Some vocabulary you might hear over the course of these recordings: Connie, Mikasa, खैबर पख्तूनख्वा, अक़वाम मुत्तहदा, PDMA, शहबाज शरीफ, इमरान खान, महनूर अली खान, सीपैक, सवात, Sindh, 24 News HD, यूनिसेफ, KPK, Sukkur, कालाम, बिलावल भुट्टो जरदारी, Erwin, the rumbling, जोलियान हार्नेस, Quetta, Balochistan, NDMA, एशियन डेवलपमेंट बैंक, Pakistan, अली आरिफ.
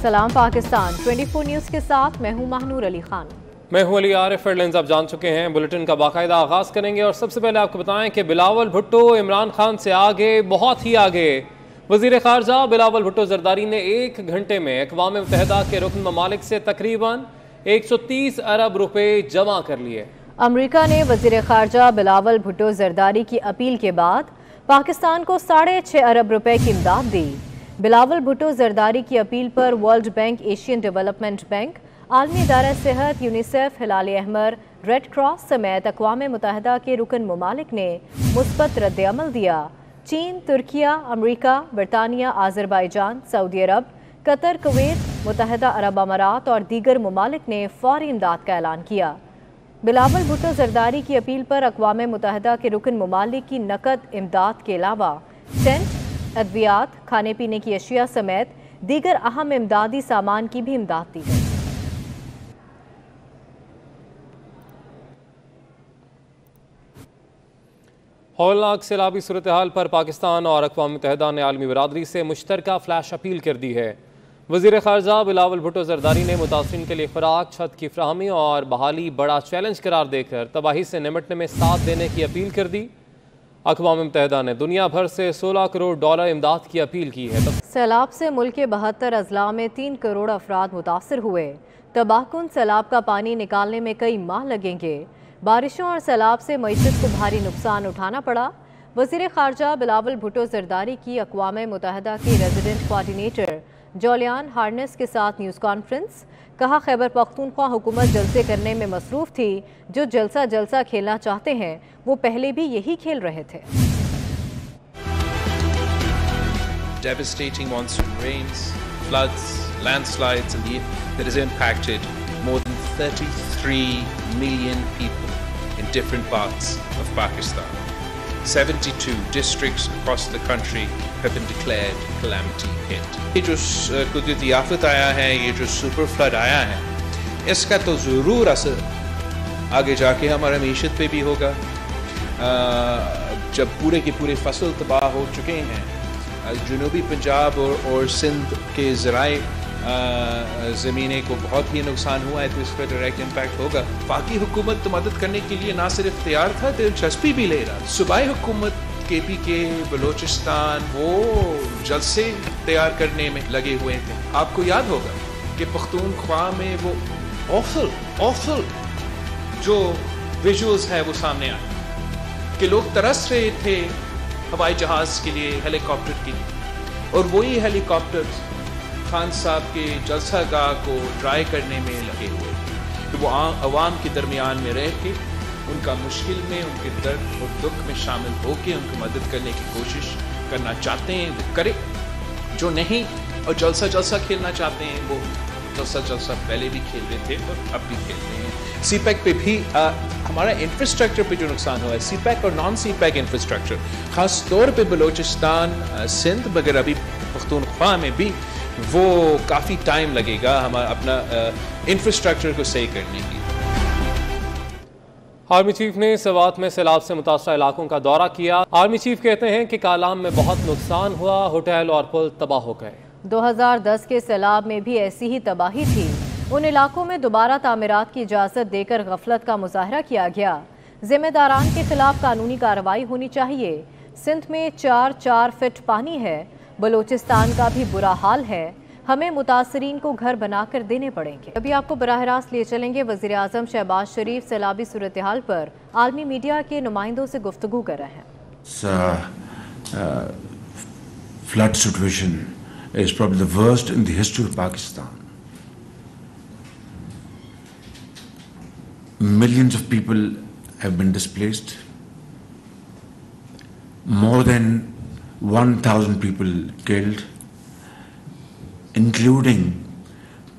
सलाम पाकिस्तान 24 न्यूज़ के साथ मैं हूं महनूर अली खान। मैं हूं अली आरिफ। हेडलाइंस आप जान चुके हैं, बुलेटिन का बाकायदा आगाज करेंगे और सबसे पहले आपको बताएं कि बिलावल भुट्टो इमरान खान से आगे, बहुत ही आगे। वजीर खारजा बिलावल भुट्टो जरदारी ने एक घंटे में अक़वाम मुत्तहदा के रुकन ममालिक से तकरीबन 130 अरब रुपए जमा कर लिए। अमरीका ने वजीर खारजा बिलावल भुट्टो जरदारी की अपील के बाद पाकिस्तान को 6.5 अरब रुपए की इमदाद दी। बिलावल भुट्टो जरदारी की अपील पर World Bank, एशियन डेवलपमेंट बैंक, आलमी इदारा सेहत, यूनिसेफ, हिलाल अहमर, रेड क्रॉस समेत अक़वाम मुत्तहदा के रुकन ममालिक ने मुस्बत रद्द-ए-अमल दिया। चीन, तुर्किया, अमरीका, बरतानिया, आज़रबाईजान, सऊदी अरब, कतर, कुवैत, मुत्तहदा अरब अमारात और दीगर ममालिक ने फौरी इमदाद का ऐलान किया। बिलावल भुट्टो जरदारी की अपील पर अक़वाम मुत्तहदा के रुकन ममालिक की नकद इमदाद के अलावा टेंट, अद्वियात, खाने पीने की अशिया समेत दीगर अहम इमदादी सामान की भी इमदाद दी गई। हौलनाक सैलाबी सूरत हाल पर पाकिस्तान और अक़वाम मुत्तहदा ने आलमी बरादरी से मुश्तरका फ्लैश अपील कर दी है। वज़ीर ख़ारजा बिलावल भुट्टो जरदारी ने मुतासरीन के लिए खुराक, छत की फराहमी और बहाली बड़ा चैलेंज करार देकर तबाही से निमटने में साथ देने की अपील कर दी। अक़वाम मुत्तहदा ने दुनिया भर से 16 करोड़ डॉलर इमदाद की अपील की है। सैलाब से मुल्क के 72 अजला में 3 करोड़ अफराद मुतासर हुए। तबाहकुन सैलाब का पानी निकालने में कई माह लगेंगे। बारिशों और सैलाब से मईशत को भारी नुकसान उठाना पड़ा। वज़ीर ख़ारजा बिलावल भुट्टो जरदारी की अक़वाम मुत्तहदा के रेजिडेंट कोआर्डिनेटर जोलियान हार्नेस के साथ न्यूज़ कॉन्फ्रेंस। कहा, खैबर पख्तूनख्वा हुकूमत जलसे करने में मसरूफ़ थी। जो जलसा खेलना चाहते हैं वो पहले भी यही खेल रहे थे। Devastating monsoon rains, floods, landslides and that has impacted more than 33 million people in different parts of Pakistan. 72 districts across the country have been declared calamity hit. ये जो कुदरती आफत आया है, ये जो सुपर फ्लड आया है, इसका तो ज़रूर असर आगे जाके हमारे मीशत पे भी होगा। जब पूरे के पूरे फसल तबाह हो चुके हैं, जुनूबी पंजाब और सिंध के ज़राए ज़मीने को बहुत ही नुकसान हुआ है, तो इस पर डायरेक्ट इम्पैक्ट होगा। बाकी हुकूमत तो मदद करने के लिए ना सिर्फ तैयार था, दिलचस्पी भी ले रहा। सूबाई हुकूमत KPK, बलोचिस्तान वो जलसे तैयार करने में लगे हुए थे। आपको याद होगा कि पख्तूनख्वा में वो ऑफल जो विजुअल्स है वो सामने आए कि लोग तरस रहे थे हवाई जहाज़ के लिए, हेलीकॉप्टर के लिए, और वही हेलीकॉप्टर खान साहब के जलसागाह को ड्राई करने में लगे हुए थे। तो वो आवाम के दरमियान में रह के उनका मुश्किल में, उनके दर्द और दुख में शामिल होकर उनकी मदद करने की कोशिश करना चाहते हैं वो करें, जो नहीं और जलसा खेलना चाहते हैं वो जलसा पहले भी खेल रहे थे और अब भी खेलते हैं। सीपैक पे भी हमारा इंफ्रास्ट्रक्चर पे जो नुकसान हुआ है, सीपैक और नॉन सीपैक इंफ्रास्ट्रक्चर, ख़ास तौर पे बलोचिस्तान, सिंध वगैरह भी पख्तूनख्वा में भी वो काफ़ी टाइम लगेगा हमारा अपना इंफ्रास्ट्रक्चर को सही करने की। आर्मी चीफ ने सवात में सैलाब से मुतासर इलाकों का दौरा किया। आर्मी चीफ कहते हैं कि कालाम में बहुत नुकसान हुआ, होटल और पुल तबाह हो गए। 2010 के सैलाब में भी ऐसी ही तबाही थी। उन इलाकों में दोबारा तामीरात की इजाज़त देकर गफलत का मुजाहरा किया गया। जिम्मेदारान के खिलाफ कानूनी कार्रवाई होनी चाहिए। सिंध में 4-4 फिट पानी है। बलोचिस्तान का भी बुरा हाल है। हमें मुतासरीन को घर बनाकर देने पड़ेंगे। अभी आपको बराह रास्त ले चलेंगे। वज़ीर आज़म शहबाज शरीफ सैलाबी सूरत हाल पर आलमी मीडिया के नुमाइंदों से गुफ्तगू कर रहे हैं। Flood situation is probably the worst in the history of Pakistan. Millions of people have been displaced. More than 1,000 people killed, including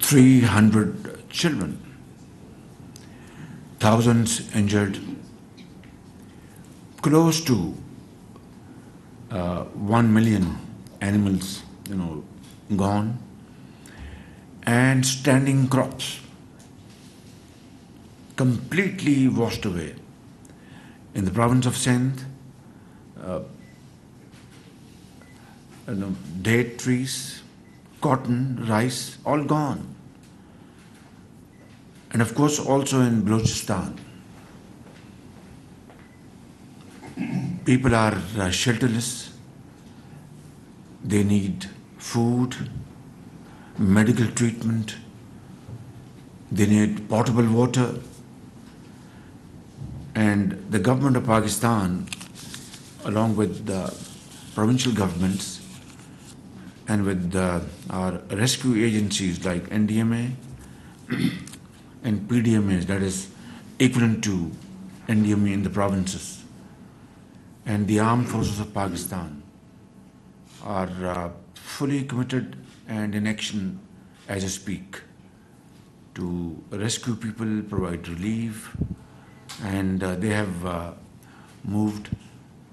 300 children, thousands injured, close to 1 million animals, gone, and standing crops completely washed away. In the province of Sindh, date trees, cotton, rice, all gone. And of course also in Balochistan. People are shelterless, they need food, medical treatment, they need potable water, and the government of Pakistan, along with the provincial governments and with our rescue agencies like NDMA and PDMAs, that is equivalent to NDMA in the provinces, and the armed forces of Pakistan are fully committed and in action as I speak to rescue people, provide relief, and they have moved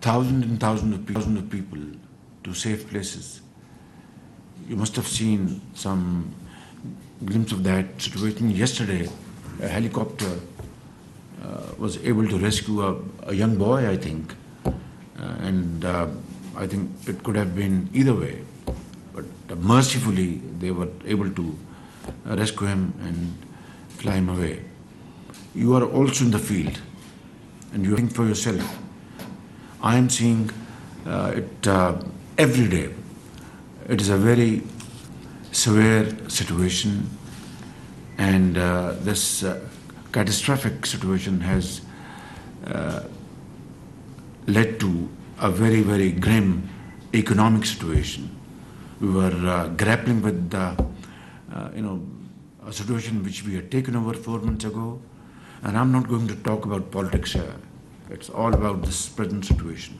thousands and thousands of people to safe places. You must have seen some glimpse of that situation. Yesterday, a helicopter was able to rescue a young boy, I think, and I think it could have been either way, but mercifully they were able to rescue him and fly him away. You are also in the field and you think for yourself. I am seeing it every day. It is a very severe situation, and this catastrophic situation has led to a very, very grim economic situation. We were grappling with a situation which we had taken over 4 months ago, and I'm not going to talk about politics here. It's all about this present situation.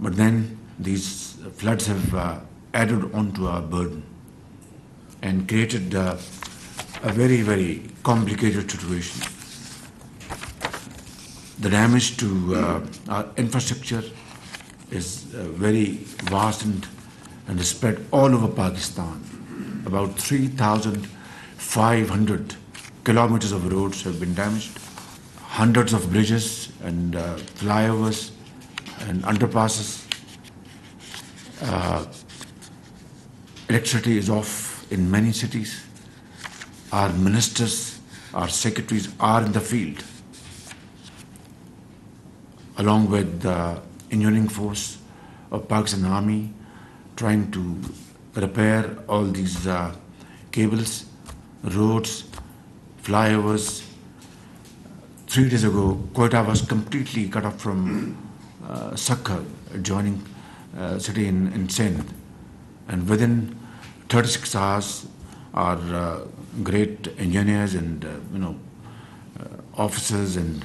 But then these floods have added onto our burden and created a very, very complicated situation. The damage to our infrastructure is very vast and is spread all over Pakistan. About 3,500 kilometers of roads have been damaged, hundreds of bridges and flyovers and underpasses. Electricity is off in many cities. Our ministers, our secretaries are in the field, along with the engineering force of Pakistan Army, trying to repair all these cables, roads, flyovers. 3 days ago, Quetta was completely cut off from Sukkur, adjoining city in Sindh. And within 36 hours, our great engineers and officers and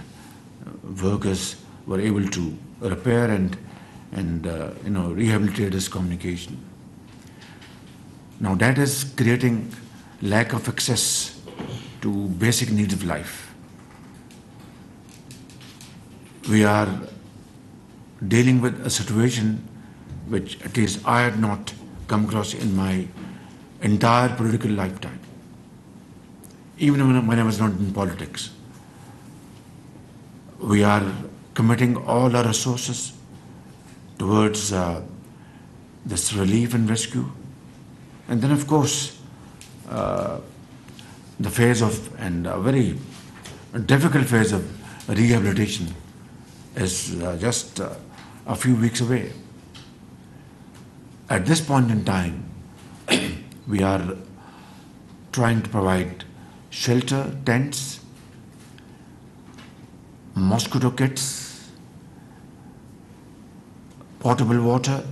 workers were able to repair and rehabilitate this communication. Now that is creating lack of access to basic needs of life. We are dealing with a situation which at least I had not come across in my entire political lifetime, even when I was not in politics. We are committing all our resources towards this relief and rescue. And then, of course, the phase of, and a very difficult phase of rehabilitation is just a few weeks away. At this point in time, we are trying to provide shelter, tents, mosquito kits, potable water,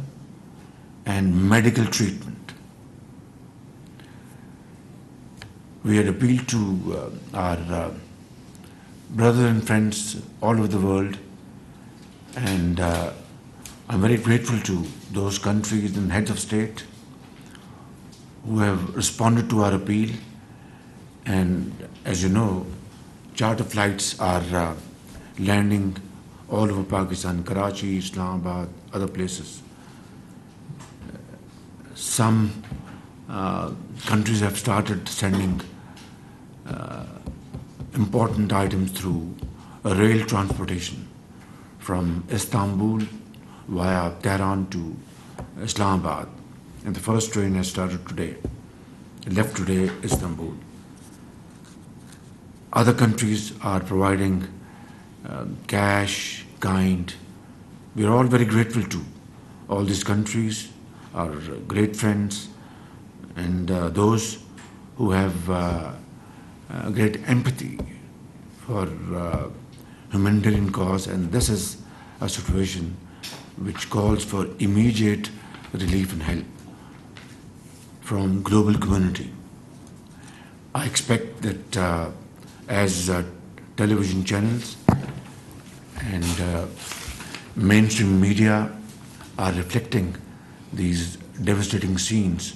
and medical treatment. We had appealed to our brothers and friends all over the world, and I'm very grateful to those countries and heads of state who have responded to our appeal. And as you know, charter flights are landing all over Pakistan, Karachi, Islamabad, other places. Some countries have started sending important items through rail transportation from Istanbul via Tehran to Islamabad. and the first train has started today. It left today Istanbul. Other countries are providing cash, kind. We are all very grateful to. All these countries are great friends, and those who have great empathy for humanitarian cause, and this is a situation which calls for immediate relief and help from global community. I expect that as television channels and mainstream media are reflecting these devastating scenes,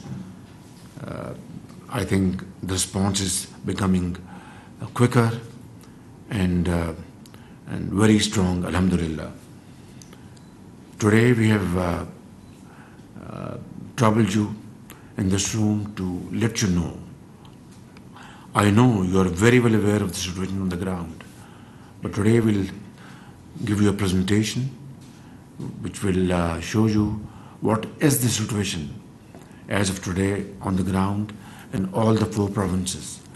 I think the response is becoming quicker and very strong, alhamdulillah. Today we have troubled you in this room to let you know. I know you are very well aware of the situation on the ground, but today we'll give you a presentation which will show you what is the situation as of today on the ground in all the 4 provinces.